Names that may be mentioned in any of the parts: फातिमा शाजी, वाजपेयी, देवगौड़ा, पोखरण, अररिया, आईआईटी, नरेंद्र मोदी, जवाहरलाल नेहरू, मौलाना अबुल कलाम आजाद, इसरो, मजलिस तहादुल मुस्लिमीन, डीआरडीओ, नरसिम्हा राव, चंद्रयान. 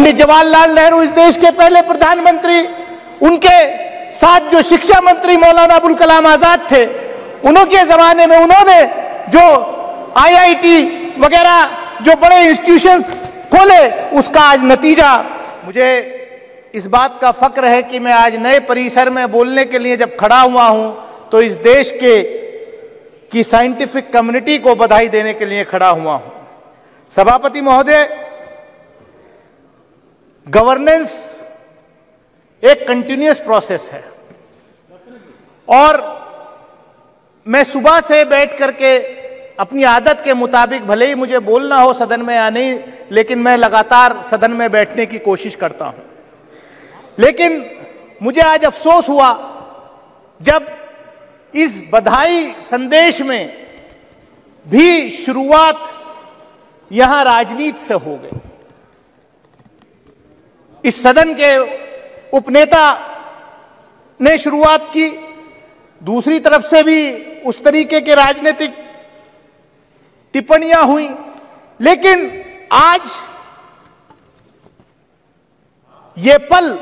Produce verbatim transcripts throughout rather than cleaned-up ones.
जवाहरलाल नेहरू इस देश के पहले प्रधानमंत्री, उनके साथ जो शिक्षा मंत्री मौलाना अबुल कलाम आजाद थे, उनके जमाने में उन्होंने जो आईआईटी वगैरह जो बड़े इंस्टीट्यूशंस खोले, उसका आज नतीजा। मुझे इस बात का फक्र है कि मैं आज नए परिसर में बोलने के लिए जब खड़ा हुआ हूं तो इस देश के की साइंटिफिक कम्युनिटी को बधाई देने के लिए खड़ा हुआ हूं। सभापति महोदय, गवर्नेंस एक कंटिन्यूस प्रोसेस है और मैं सुबह से बैठ करके अपनी आदत के मुताबिक, भले ही मुझे बोलना हो सदन में या नहीं, लेकिन मैं लगातार सदन में बैठने की कोशिश करता हूं। लेकिन मुझे आज अफसोस हुआ जब इस बधाई संदेश में भी शुरुआत यहां राजनीति से हो गई। इस सदन के उपनेता ने शुरुआत की, दूसरी तरफ से भी उस तरीके के राजनीतिक टिप्पणियां हुई, लेकिन आज ये पल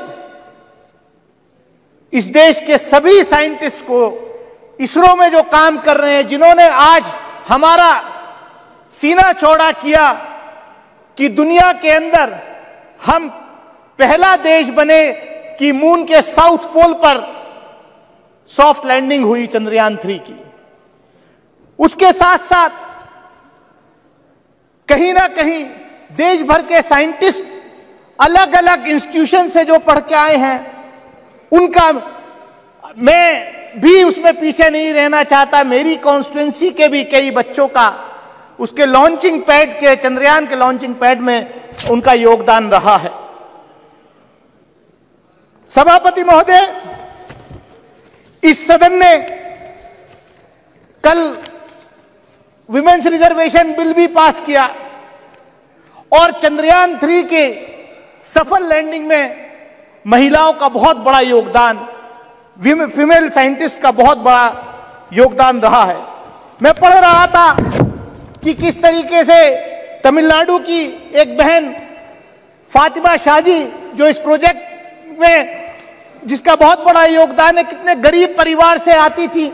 इस देश के सभी साइंटिस्ट को, इसरो में जो काम कर रहे हैं, जिन्होंने आज हमारा सीना चौड़ा किया कि दुनिया के अंदर हम पहला देश बने कि मून के साउथ पोल पर सॉफ्ट लैंडिंग हुई चंद्रयान थ्री की। उसके साथ साथ कहीं ना कहीं देश भर के साइंटिस्ट अलग अलग इंस्टीट्यूशन से जो पढ़ के आए हैं, उनका मैं भी उसमें पीछे नहीं रहना चाहता। मेरी कॉन्स्टिट्यूएंसी के भी कई बच्चों का उसके लॉन्चिंग पैड के चंद्रयान के लॉन्चिंग पैड में उनका योगदान रहा है। सभापति महोदय, इस सदन ने कल विमेन्स रिजर्वेशन बिल भी पास किया और चंद्रयान थ्री के सफल लैंडिंग में महिलाओं का बहुत बड़ा योगदान, फीमेल साइंटिस्ट का बहुत बड़ा योगदान रहा है। मैं पढ़ रहा था कि किस तरीके से तमिलनाडु की एक बहन फातिमा शाजी, जो इस प्रोजेक्ट में जिसका बहुत बड़ा योगदान है, कितने गरीब परिवार से आती थी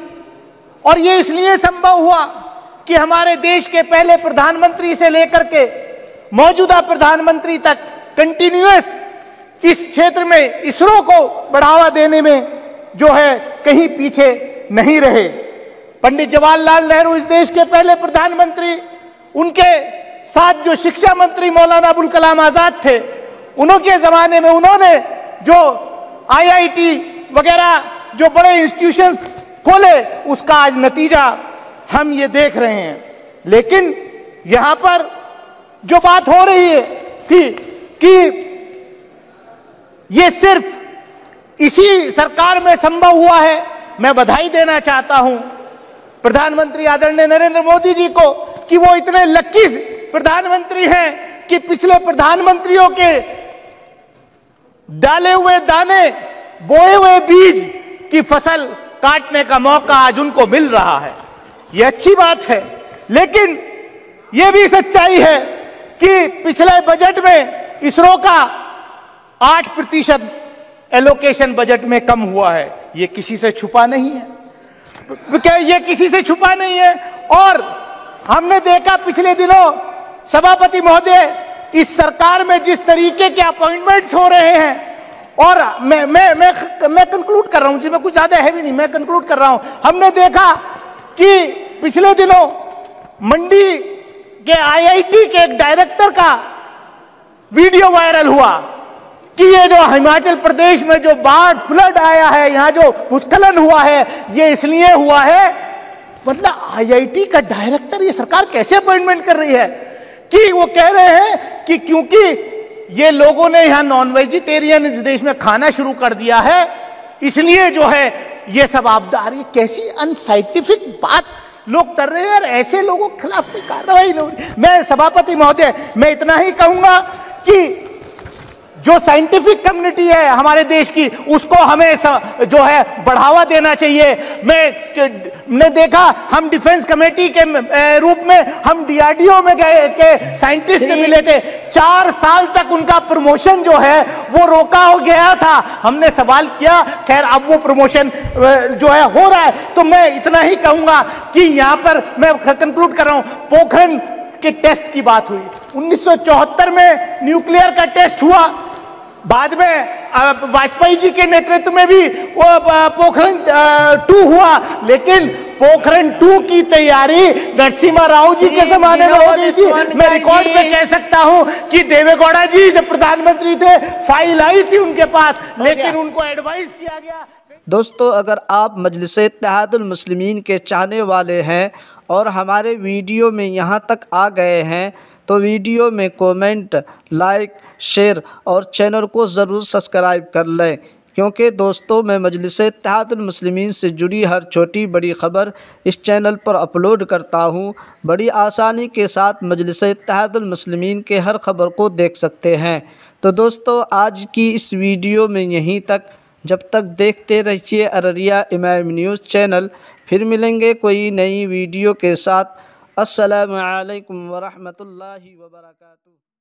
और ये इसलिए संभव हुआ कि हमारे देश के पहले प्रधानमंत्री से लेकर के मौजूदा प्रधानमंत्री तक कंटिन्यूअस इस क्षेत्र में इसरो को बढ़ावा देने में जो है कहीं पीछे नहीं रहे। पंडित जवाहरलाल नेहरू इस देश के पहले प्रधानमंत्री, उनके साथ जो शिक्षा मंत्री मौलाना अबुल कलाम आजाद थे, उनके जमाने में उन्होंने जो आईआईटी वगैरह जो बड़े इंस्टीट्यूशंस खोले, उसका आज नतीजा हम ये देख रहे हैं। लेकिन यहां पर जो बात हो रही है थी कि ये सिर्फ इसी सरकार में संभव हुआ है, मैं बधाई देना चाहता हूं प्रधानमंत्री आदरणीय नरेंद्र मोदी जी को कि वो इतने लकी प्रधानमंत्री हैं कि पिछले प्रधानमंत्रियों के डाले हुए दाने, बोए हुए बीज की फसल काटने का मौका आज उनको मिल रहा है। ये अच्छी बात है, लेकिन ये भी सच्चाई है कि पिछले बजट में इसरो का आठ प्रतिशत एलोकेशन बजट में कम हुआ है। ये किसी से छुपा नहीं है, क्या ये किसी से छुपा नहीं है। और हमने देखा पिछले दिनों सभापति महोदय, इस सरकार में जिस तरीके के अपॉइंटमेंट्स हो रहे हैं, और मैं मैं मैं मैं कंक्लूड कर रहा हूं, जिसमें कुछ ज्यादा है भी नहीं, मैं कंक्लूड कर रहा हूं। हमने देखा कि पिछले दिनों मंडी के आईआईटी के एक डायरेक्टर का वीडियो वायरल हुआ कि ये जो हिमाचल प्रदेश में जो बाढ़ फ्लड आया है, यहाँ जो भूस्खलन हुआ है, ये इसलिए हुआ है, मतलब आईआईटी का डायरेक्टर। ये सरकार कैसे अपॉइंटमेंट कर रही है कि वो कह रहे हैं कि क्योंकि ये लोगों ने यहाँ नॉन वेजिटेरियन इस देश में खाना शुरू कर दिया है, इसलिए जो है ये सब आपदा आ रही है। कैसी अनसाइंटिफिक बात लोग कर रहे हैं और ऐसे लोगों के खिलाफ कोई कार्रवाई नहीं। मैं सभापति महोदय, मैं इतना ही कहूंगा कि जो साइंटिफिक कम्युनिटी है हमारे देश की, उसको हमें जो है बढ़ावा देना चाहिए। मैंने देखा हम डिफेंस कमेटी के रूप में हम डीआरडीओ में गए के साइंटिस्ट से मिले थे, चार साल तक उनका प्रमोशन जो है वो रोका हो गया था। हमने सवाल किया, खैर अब वो प्रमोशन जो है हो रहा है। तो मैं इतना ही कहूंगा कि यहाँ पर मैं कंक्लूड कर रहा हूं, पोखरण के टेस्ट की बात हुई, उन्नीस सौ चौहत्तर में न्यूक्लियर का टेस्ट हुआ, बाद में वाजपेयी जी के नेतृत्व में भी पोखरण टू हुआ, लेकिन पोखरण टू की तैयारी नरसिम्हा राव जी के जमाने में हो गई थी। मैं रिकॉर्ड पे कह सकता हूं कि देवगौड़ा जी जब प्रधानमंत्री थे फाइल आई थी उनके पास, लेकिन उनको एडवाइस किया गया। दोस्तों, अगर आप मजलिस तहादुल मुस्लिमीन के चाहने वाले हैं और हमारे वीडियो में यहाँ तक आ गए हैं तो वीडियो में कमेंट, लाइक, शेयर और चैनल को ज़रूर सब्सक्राइब कर लें, क्योंकि दोस्तों मैं मजलिस तहादुल मुस्लिमीन से जुड़ी हर छोटी बड़ी ख़बर इस चैनल पर अपलोड करता हूँ। बड़ी आसानी के साथ मजलिस तहादुल मुस्लिमीन के हर ख़बर को देख सकते हैं। तो दोस्तों, आज की इस वीडियो में यहीं तक। जब तक देखते रहिए अररिया इमाम न्यूज़ चैनल। फिर मिलेंगे कोई नई वीडियो के साथ। अस्सलाम वालेकुम व रहमतुल्लाहि व बरकातहू।